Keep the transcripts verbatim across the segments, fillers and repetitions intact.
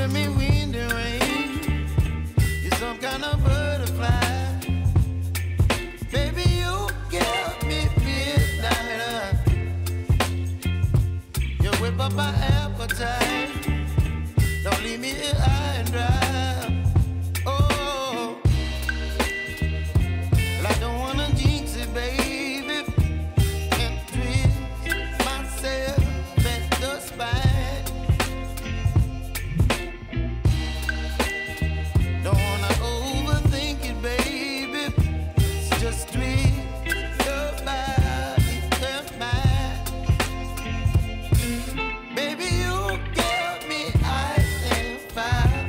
giving me wind and rain. You're some kind of butterfly. Baby, you give me midnight. You whip up my appetite. Don't leave me here high and dry. Oh, well, I don't wanna jinx it, baby, and twist myself at the spine. Don't wanna overthink it, baby. It's just twist your body and mine. Baby, you give me ice and fire.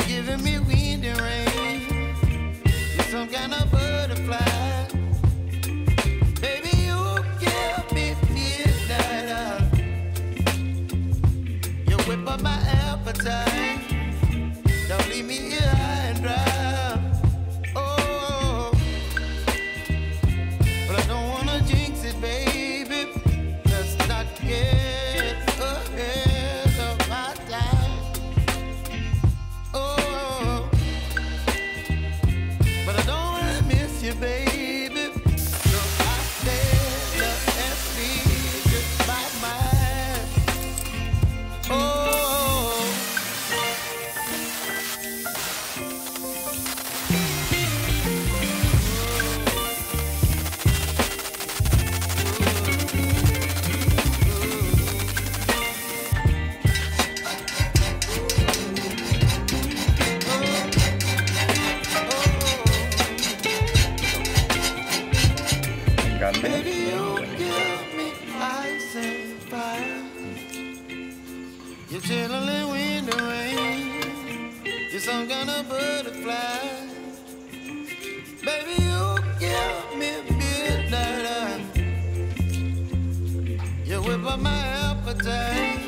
You're giving me wind and rain. You're some kind of butterfly. Baby, you give me midnight oil. You whip up my appetite. Don't leave me here high and dry. Oh, but I don't wanna jinx it, baby. Let's not get ahead of my time. Oh, but I don't wanna miss you, baby. So I stay up and speak just my mind. Oh. Baby, you give me ice and fire. You're chilling in wind and rain. You're some kind of butterfly. Baby, you give me midnight oil. You whip up my appetite.